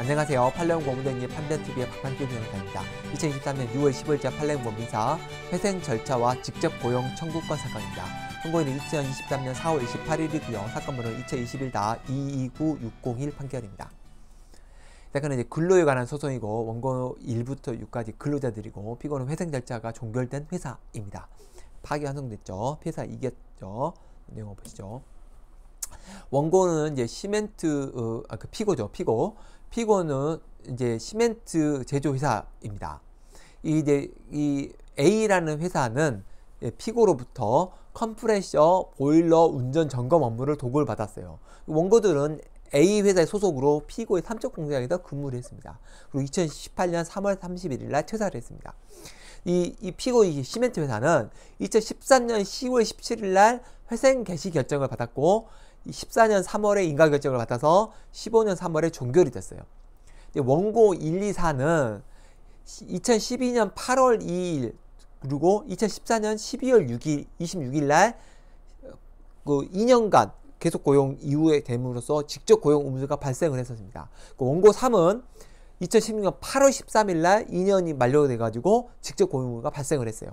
안녕하세요. 판례공보 법률 판례TV의 박판규 변호사입니다. 2023년 6월 15일자 판례공보 민사 회생 절차와 직접 고용 청구권 사건입니다. 선고일은 2023년 4월 28일이고요. 사건 번호는 2021다229601 판결입니다. 약간은 이제 근로에 관한 소송이고 원고 1부터 6까지 근로자들이고 피고는 회생 절차가 종결된 회사입니다. 파기환송됐죠. 피해사 이겼죠. 내용을 보시죠. 원고는 이제 피고는 이제 시멘트 제조 회사입니다. 이 A라는 회사는 피고로부터 컴프레셔, 보일러, 운전 점검 업무를 도구를 받았어요. 원고들은 A 회사의 소속으로 피고의 삼척 공장에서 근무를 했습니다. 그리고 2018년 3월 31일 날 퇴사를 했습니다. 이 피고의 시멘트 회사는 2013년 10월 17일 날 회생 개시 결정을 받았고 14년 3월에 인가 결정을 받아서 15년 3월에 종결이 됐어요. 원고 1, 2사는 2012년 8월 2일 그리고 2014년 12월 26일 날 그 2년간 계속 고용 이후에 됨으로써 직접 고용 의무가 발생을 했었습니다. 원고 3은 2016년 8월 13일 날 2년이 만료돼 가지고 직접 고용 의무가 발생을 했어요.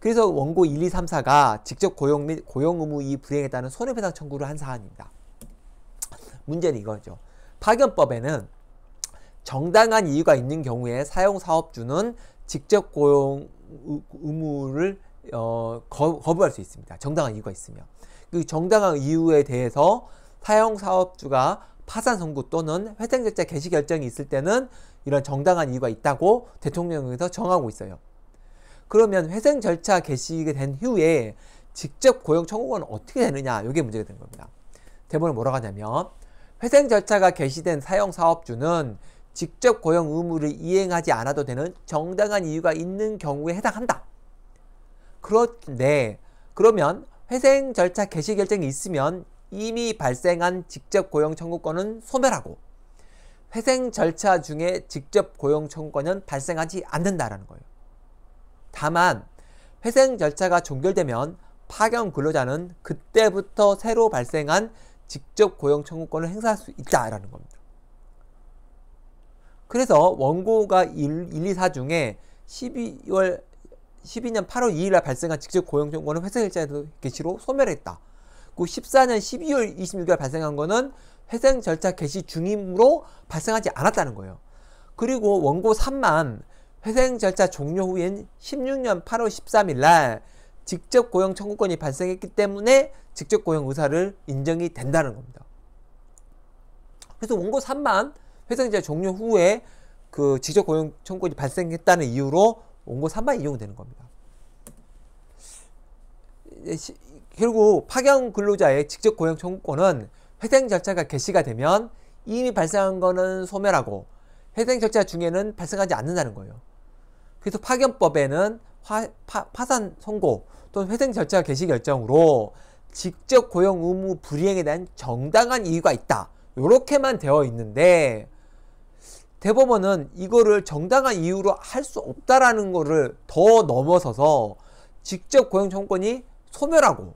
그래서 원고 1, 2, 3, 4가 직접 고용 및 고용 의무 이익 불이행에 따른 손해배상 청구를 한 사안입니다. 문제는 이거죠. 파견법에는 정당한 이유가 있는 경우에 사용사업주는 직접 고용 의무를 거부할 수 있습니다. 정당한 이유가 있으면. 그 정당한 이유에 대해서 사용사업주가 파산 선고 또는 회생절차 개시 결정이 있을 때는 이런 정당한 이유가 있다고 대통령에서 정하고 있어요. 그러면 회생 절차 개시가 된 후에 직접 고용 청구권은 어떻게 되느냐, 이게 문제가 되는 겁니다. 대법원은 뭐라고 하냐면 회생 절차가 개시된 사용사업주는 직접 고용 의무를 이행하지 않아도 되는 정당한 이유가 있는 경우에 해당한다. 그런데 그러면 회생 절차 개시 결정이 있으면 이미 발생한 직접 고용 청구권은 소멸하고 회생 절차 중에 직접 고용 청구권은 발생하지 않는다라는 거예요. 다만 회생 절차가 종결되면 파견 근로자는 그때부터 새로 발생한 직접 고용 청구권을 행사할 수 있다라는 겁니다. 그래서 원고가 1, 2, 4 중에 12년 8월 2일 날 발생한 직접 고용 청구권은 회생 절차 개시로 소멸했다. 그 14년 12월 26일 발생한 거는 회생 절차 개시 중임으로 발생하지 않았다는 거예요. 그리고 원고 3만 회생 절차 종료 후인 16년 8월 13일 날 직접 고용 청구권이 발생했기 때문에 직접 고용 의사를 인정이 된다는 겁니다. 그래서 원고 3만 회생 절차 종료 후에 그 직접 고용 청구권이 발생했다는 이유로 원고 3만 이용되는 겁니다. 결국 파견 근로자의 직접 고용 청구권은 회생 절차가 개시가 되면 이미 발생한 거는 소멸하고 회생 절차 중에는 발생하지 않는다는 거예요. 그래서 파견법에는 파산 선고 또는 회생 절차 개시 결정으로 직접 고용 의무 불이행에 대한 정당한 이유가 있다. 요렇게만 되어 있는데 대법원은 이거를 정당한 이유로 할 수 없다라는 거를 더 넘어서서 직접 고용 청구권이 소멸하고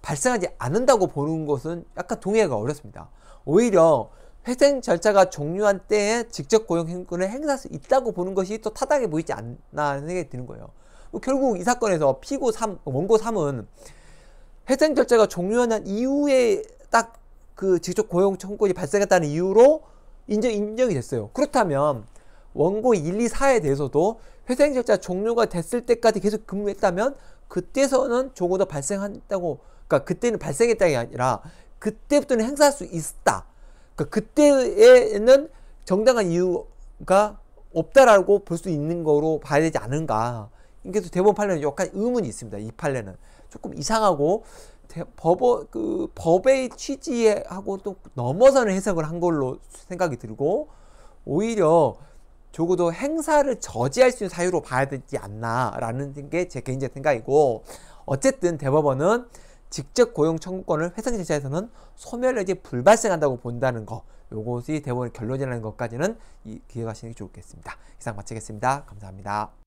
발생하지 않는다고 보는 것은 약간 동의가 어렵습니다. 오히려 회생 절차가 종료한 때에 직접 고용 청구권을 행사할 수 있다고 보는 것이 또 타당해 보이지 않나 생각이 드는 거예요. 결국 이 사건에서 원고 3은 회생 절차가 종료한 이후에 딱 그 직접 고용 청구권이 발생했다는 이유로 인정이 됐어요. 그렇다면 원고 1, 2, 4에 대해서도 회생 절차 종료가 됐을 때까지 계속 근무했다면 그때서는 조금 더 발생한다고, 그러니까 그때는 발생했다는 게 아니라 그때부터는 행사할 수 있다. 그때에는 정당한 이유가 없다라고 볼 수 있는 거로 봐야 되지 않은가. 그래서 대법원 판례는 약간 의문이 있습니다. 이 판례는 조금 이상하고 법의 취지하고 또 넘어서는 해석을 한 걸로 생각이 들고 오히려 적어도 행사를 저지할 수 있는 사유로 봐야 되지 않나라는 게 제 개인적 생각이고 어쨌든 대법원은 직접 고용 청구권을 회생 절차에서는 소멸력이 불발생한다고 본다는 것, 요것이 대법원의 결론이라는 것까지는 기억하시는 게 좋겠습니다. 이상 마치겠습니다. 감사합니다.